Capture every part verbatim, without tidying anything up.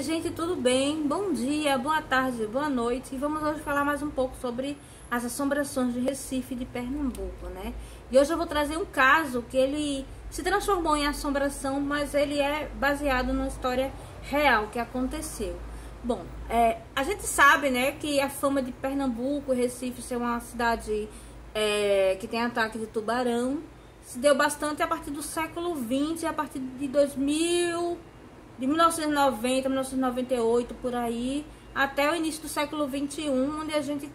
Oi gente, tudo bem? Bom dia, boa tarde, boa noite. E vamos hoje falar mais um pouco sobre as assombrações de Recife, de Pernambuco, né? E hoje eu vou trazer um caso que ele se transformou em assombração, mas ele é baseado numa história real que aconteceu. Bom, é, a gente sabe, né, que a fama de Pernambuco, Recife ser uma cidade é, que tem ataque de tubarão, se deu bastante a partir do século vinte, a partir de dois mil... de mil novecentos e noventa, mil novecentos e noventa e oito, por aí, até o início do século vinte e um, onde a gente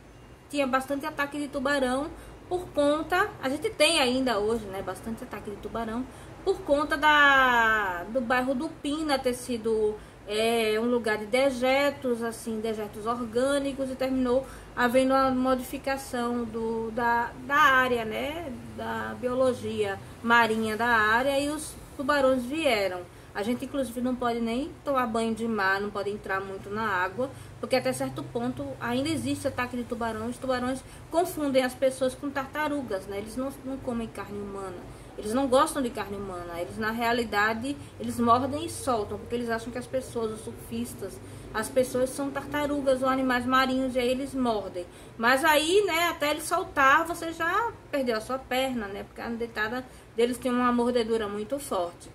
tinha bastante ataque de tubarão por conta, a gente tem ainda hoje, né, bastante ataque de tubarão, por conta da, do bairro do Pina ter sido é, um lugar de dejetos, assim, dejetos orgânicos, e terminou havendo uma modificação do, da, da área, né, da biologia marinha da área, e os tubarões vieram. A gente, inclusive, não pode nem tomar banho de mar, não pode entrar muito na água, porque até certo ponto ainda existe ataque de tubarões. Os tubarões confundem as pessoas com tartarugas, né? Eles não, não comem carne humana, eles não gostam de carne humana. Eles, na realidade, eles mordem e soltam, porque eles acham que as pessoas, os surfistas, as pessoas são tartarugas ou animais marinhos, e aí eles mordem. Mas aí, né, até ele soltar, você já perdeu a sua perna, né? Porque a dentada deles tem uma mordedura muito forte.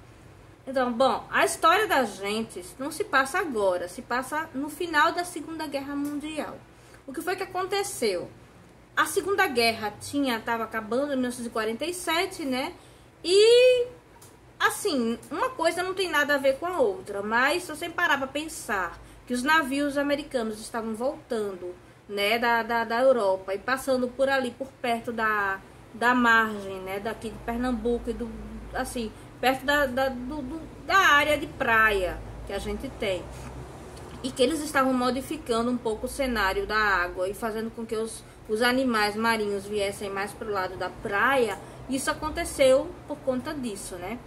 Então, bom, a história da gente não se passa agora, se passa no final da Segunda Guerra Mundial. O que foi que aconteceu? A Segunda Guerra tinha, estava acabando em mil novecentos e quarenta e sete, né? E, assim, uma coisa não tem nada a ver com a outra, mas se você parar para pensar que os navios americanos estavam voltando, né, da, da, da Europa e passando por ali, por perto da, da margem, né, daqui de Pernambuco e do, assim... perto da, da, do, do, da área de praia que a gente tem, e que eles estavam modificando um pouco o cenário da água e fazendo com que os, os animais marinhos viessem mais para o lado da praia. Isso aconteceu por conta disso, né?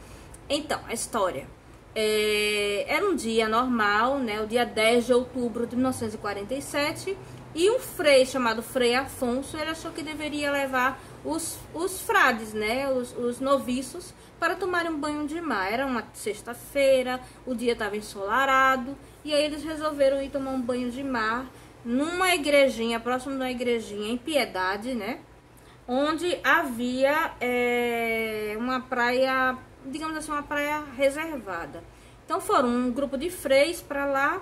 Então, a história é, era um dia normal, né? O dia dez de outubro de mil novecentos e quarenta e sete, e um frei chamado Frei Afonso, ele achou que deveria levar os, os frades, né, os, os noviços, para tomarem um banho de mar. Era uma sexta-feira, o dia estava ensolarado, e aí eles resolveram ir tomar um banho de mar numa igrejinha, próximo de uma igrejinha em Piedade, né, onde havia é, uma praia, digamos assim, uma praia reservada. Então foram um grupo de freis para lá,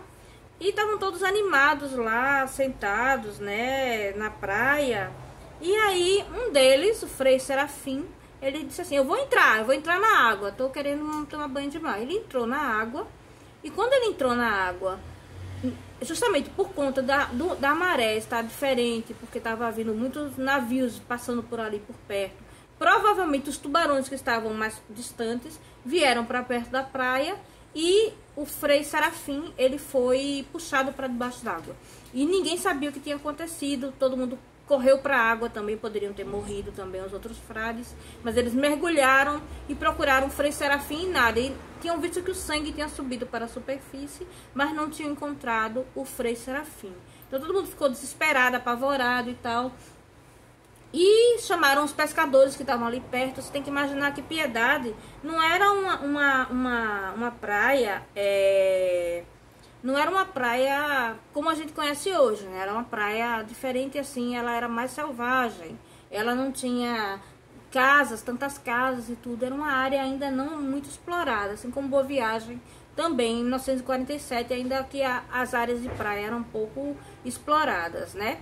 e estavam todos animados lá, sentados, né, na praia. E aí um deles, o Frei Serafim, ele disse assim: eu vou entrar, eu vou entrar na água, tô querendo tomar banho de mar. Ele entrou na água, e quando ele entrou na água, justamente por conta da, do, da maré estar diferente, porque estava vindo muitos navios passando por ali por perto, provavelmente os tubarões que estavam mais distantes vieram para perto da praia, e o Frei Serafim, ele foi puxado para debaixo d'água. E ninguém sabia o que tinha acontecido, todo mundo correu para a água também, poderiam ter morrido também os outros frades, mas eles mergulharam e procuraram Frei Serafim e nada. E tinham visto que o sangue tinha subido para a superfície, mas não tinham encontrado o Frei Serafim. Então todo mundo ficou desesperado, apavorado e tal. E chamaram os pescadores que estavam ali perto. Você tem que imaginar que Piedade não era uma, uma, uma, uma praia... É... Não era uma praia como a gente conhece hoje, né? Era uma praia diferente, assim, ela era mais selvagem. Ela não tinha casas, tantas casas e tudo. Era uma área ainda não muito explorada, assim como Boa Viagem também, em mil novecentos e quarenta e sete, ainda que a, as áreas de praia eram um pouco exploradas, né?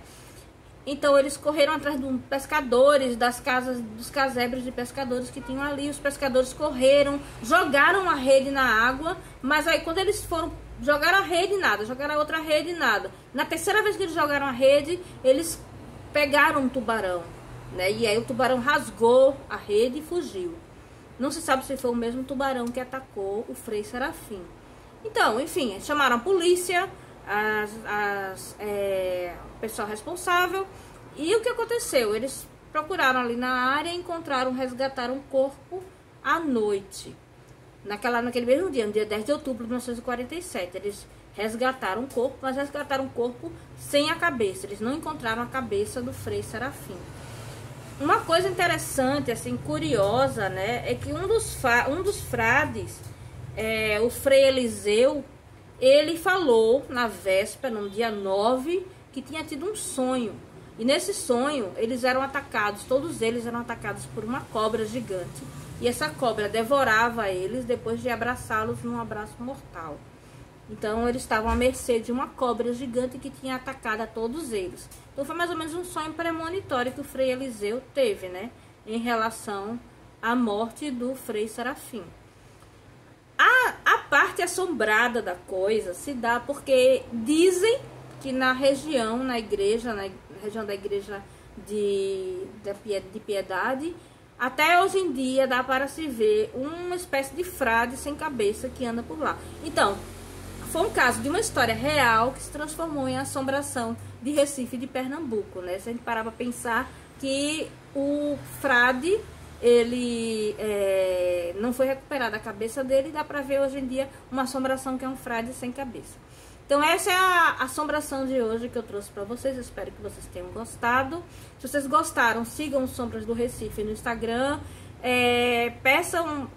Então eles correram atrás dos pescadores, das casas, dos casebres de pescadores que tinham ali. Os pescadores correram, jogaram a rede na água, mas aí quando eles foram... Jogaram a rede e nada, jogaram a outra rede e nada. Na terceira vez que eles jogaram a rede, eles pegaram um tubarão, né? E aí o tubarão rasgou a rede e fugiu. Não se sabe se foi o mesmo tubarão que atacou o Frei Serafim. Então, enfim, chamaram a polícia, as, as, é, o pessoal responsável. E o que aconteceu? Eles procuraram ali na área e encontraram, resgataram um corpo à noite. Naquela, naquele mesmo dia, no dia dez de outubro de mil novecentos e quarenta e sete, eles resgataram o corpo, mas resgataram o corpo sem a cabeça. Eles não encontraram a cabeça do Frei Serafim. Uma coisa interessante, assim, curiosa, né, é que um dos, um dos frades, é, o Frei Eliseu, ele falou na véspera, no dia nove, que tinha tido um sonho. E nesse sonho, eles eram atacados, todos eles eram atacados por uma cobra gigante. E essa cobra devorava eles depois de abraçá-los num abraço mortal. Então, eles estavam à mercê de uma cobra gigante que tinha atacado a todos eles. Então, foi mais ou menos um sonho premonitório que o Frei Eliseu teve, né? Em relação à morte do Frei Serafim. A, a parte assombrada da coisa se dá porque dizem que na região, na igreja, na região da igreja de, de Piedade, até hoje em dia dá para se ver uma espécie de frade sem cabeça que anda por lá. Então, foi um caso de uma história real que se transformou em assombração de Recife e de Pernambuco, né? Se a gente parar para pensar que o frade, ele é, não foi recuperada a cabeça dele, dá para ver hoje em dia uma assombração que é um frade sem cabeça. Então essa é a assombração de hoje que eu trouxe para vocês, eu espero que vocês tenham gostado. Se vocês gostaram, sigam Sombras do Recife no Instagram. É, peçam,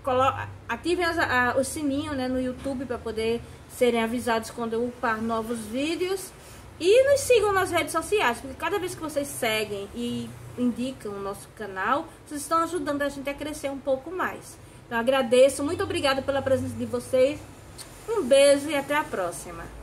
ativem as, a, o sininho, né, no YouTube para poder serem avisados quando eu upar novos vídeos. E nos sigam nas redes sociais, porque cada vez que vocês seguem e indicam o nosso canal, vocês estão ajudando a gente a crescer um pouco mais. Então agradeço, muito obrigada pela presença de vocês. Um beijo e até a próxima.